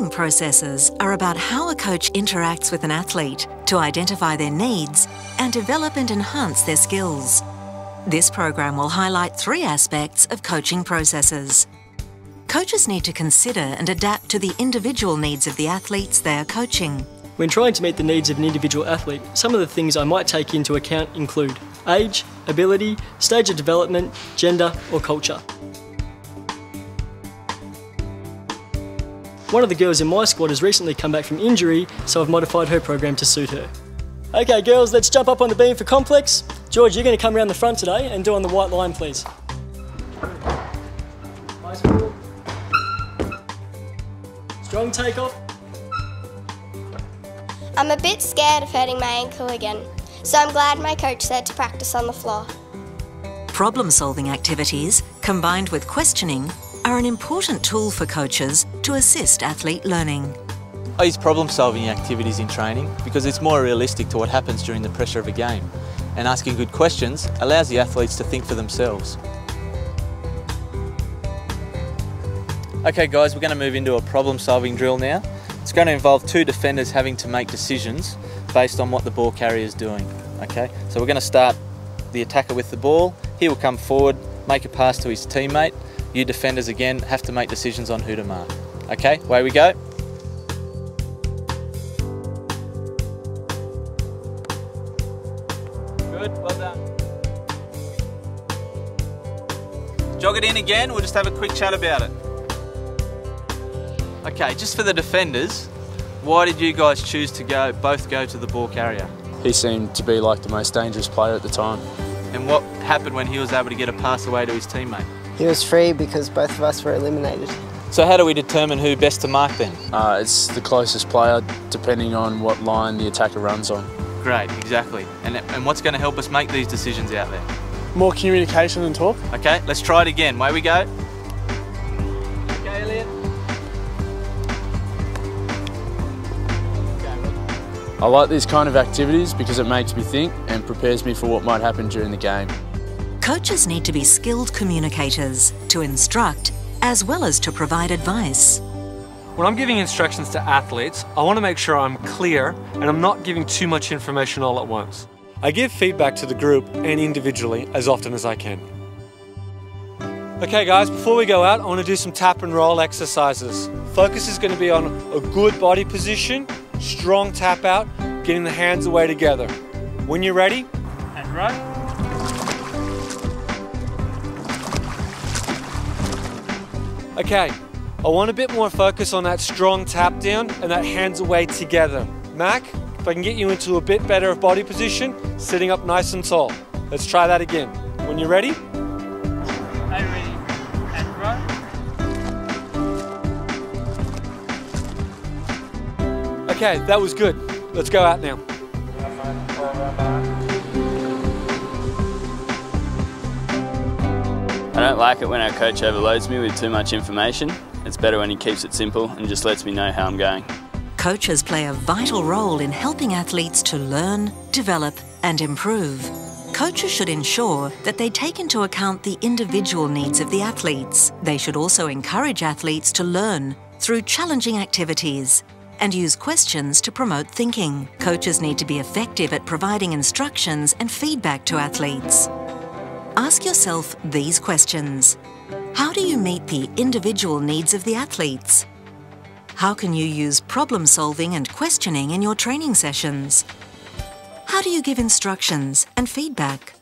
coaching processes are about how a coach interacts with an athlete to identify their needs and develop and enhance their skills. This program will highlight three aspects of coaching processes. Coaches need to consider and adapt to the individual needs of the athletes they are coaching. When trying to meet the needs of an individual athlete, some of the things I might take into account include age, ability, stage of development, gender or culture. One of the girls in my squad has recently come back from injury, so I've modified her program to suit her. Okay girls, let's jump up on the beam for complex. George, you're going to come around the front today and do on the white line, please. Strong takeoff. I'm a bit scared of hurting my ankle again, so I'm glad my coach said to practice on the floor. Problem-solving activities, combined with questioning, are an important tool for coaches to assist athlete learning. I use problem-solving activities in training because it's more realistic to what happens during the pressure of a game, and asking good questions allows the athletes to think for themselves. Okay guys, we're going to move into a problem-solving drill now. It's going to involve two defenders having to make decisions based on what the ball carrier is doing. Okay, so we're going to start the attacker with the ball. He will come forward, make a pass to his teammate. You defenders again have to make decisions on who to mark. Okay, away we go. Good, well done. Jog it in again, we'll just have a quick chat about it. Okay, just for the defenders, why did you guys choose to both go to the ball carrier? He seemed to be like the most dangerous player at the time. And what happened when he was able to get a pass away to his teammate? He was free because both of us were eliminated. So how do we determine who best to mark then? It's the closest player, depending on what line the attacker runs on. Great, exactly. And what's going to help us make these decisions out there? More communication and talk. Okay, let's try it again. Away we go. I like these kind of activities because it makes me think and prepares me for what might happen during the game. Coaches need to be skilled communicators to instruct as well as to provide advice. When I'm giving instructions to athletes, I want to make sure I'm clear and I'm not giving too much information all at once. I give feedback to the group and individually as often as I can. Okay guys, before we go out, I want to do some tap and roll exercises. Focus is going to be on a good body position, strong tap out, getting the hands away together. When you're ready, and run. Okay, I want a bit more focus on that strong tap down and that hands away together. Mac, if I can get you into a bit better of body position, sitting up nice and tall. Let's try that again. When you're ready, I'm ready, and run. Okay, that was good. Let's go out now. I don't like it when our coach overloads me with too much information. It's better when he keeps it simple and just lets me know how I'm going. Coaches play a vital role in helping athletes to learn, develop and improve. Coaches should ensure that they take into account the individual needs of the athletes. They should also encourage athletes to learn through challenging activities and use questions to promote thinking. Coaches need to be effective at providing instructions and feedback to athletes. Ask yourself these questions. How do you meet the individual needs of the athletes? How can you use problem solving and questioning in your training sessions? How do you give instructions and feedback?